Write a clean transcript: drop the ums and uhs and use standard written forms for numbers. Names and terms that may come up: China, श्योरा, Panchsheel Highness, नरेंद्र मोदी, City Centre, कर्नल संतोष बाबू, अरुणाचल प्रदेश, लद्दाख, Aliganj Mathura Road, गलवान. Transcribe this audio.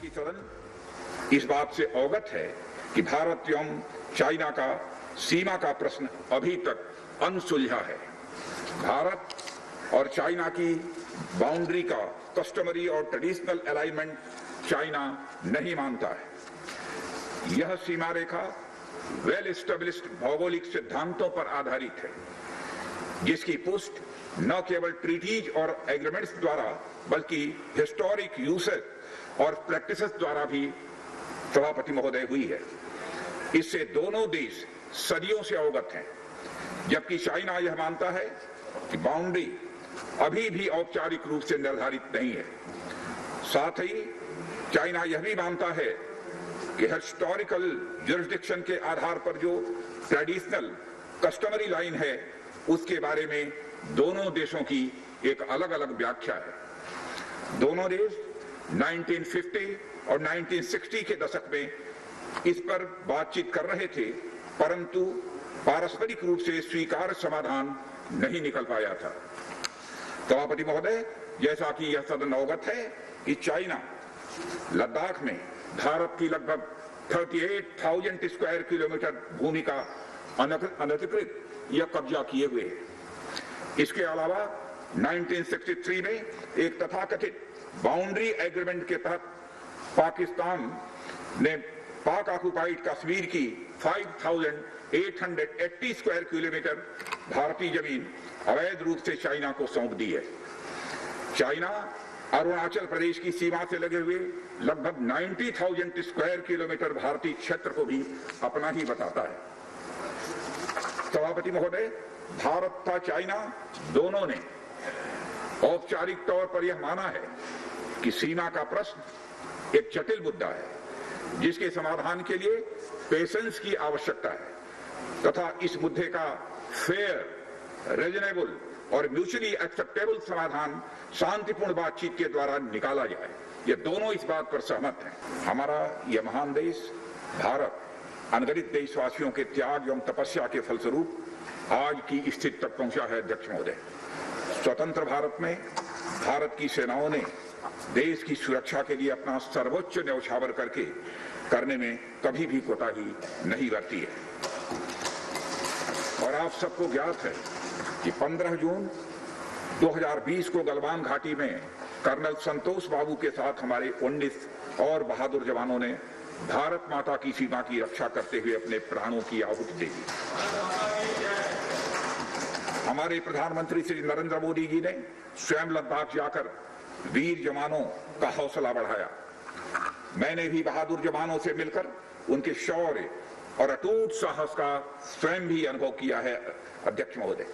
की सदन इस बात से अवगत है कि भारत एवं चाइना का सीमा का प्रश्न अभी तक अनसुलझा है। भारत और चाइना की बाउंड्री का कस्टमरी और ट्रेडिशनल अलाइनमेंट चाइना नहीं मानता है। यह सीमा रेखा वेल एस्टेब्लिश्ड भौगोलिक सिद्धांतों पर आधारित है, जिसकी पुष्ट न केवल ट्रीटीज और एग्रीमेंट्स द्वारा बल्कि हिस्टोरिक यूसेज और प्रैक्टिसेस द्वारा भी सभापति महोदय हुई है। इससे दोनों देश सदियों से अवगत हैं, जबकि चाइना यह मानता है कि बाउंड्री अभी भी औपचारिक रूप से निर्धारित नहीं है। साथ ही चाइना यह भी मानता है कि हिस्टोरिकल जुरिस्डिक्शन के आधार पर जो ट्रेडिशनल कस्टमरी लाइन है उसके बारे में दोनों देशों की एक अलग अलग व्याख्या है। दोनों देश 1950 और 1960 के दशक में इस पर बातचीत कर रहे थे, परंतु पारस्परिक रूप से स्वीकार्य समाधान नहीं निकल पाया था। सभापति महोदय, जैसा कि यह सदन अवगत है कि चाइना लद्दाख में भारत की लगभग 38,000 स्क्वायर किलोमीटर भूमि का अनधिकृत या कब्जा किए हुए है। इसके अलावा 1963 में एक तथाकथित बाउंड्री एग्रीमेंट के तहत पाकिस्तान ने पाक ऑक्युपाइड कश्मीर की 5,880 स्क्वायर किलोमीटर भारतीय जमीन अवैध रूप से चाइना को सौंप दी है। चाइना अरुणाचल प्रदेश की सीमा से लगे हुए लगभग 90,000 स्क्वायर किलोमीटर भारतीय क्षेत्र को भी अपना ही बताता है। सभापति महोदय, भारत तथा चाइना दोनों ने औपचारिक तौर पर यह माना है कि सीमा का प्रश्न एक जटिल मुद्दा है, जिसके समाधान के लिए पेशेंस की आवश्यकता है तथा इस मुद्दे का फेयर, रीजनेबल और म्यूचुअली एक्सेप्टेबल समाधान शांतिपूर्ण बातचीत के द्वारा निकाला जाए। ये दोनों इस बात पर सहमत हैं। हमारा यह महान देश भारत अनगिनत देशवासियों के त्याग एवं तपस्या के फलस्वरूप आज की स्थिति तक पहुंचा है। अध्यक्ष महोदय, स्वतंत्र भारत में भारत की सेनाओं ने देश की सुरक्षा के लिए अपना सर्वोच्च न्यौछावर करने में कभी भी कोताही नहीं बरती है। और आप सबको ज्ञात है कि 15 जून 2020 को गलवान घाटी में कर्नल संतोष बाबू के साथ हमारे 19 और बहादुर जवानों ने भारत माता की सीमा की रक्षा करते हुए अपने प्राणों की आहुति दे दी। हमारे प्रधानमंत्री श्री नरेंद्र मोदी जी ने स्वयं लद्दाख जाकर वीर जवानों का हौसला बढ़ाया। मैंने भी बहादुर जवानों से मिलकर उनके शौर्य और अटूट साहस का स्वयं भी अनुभव किया है। अध्यक्ष महोदय।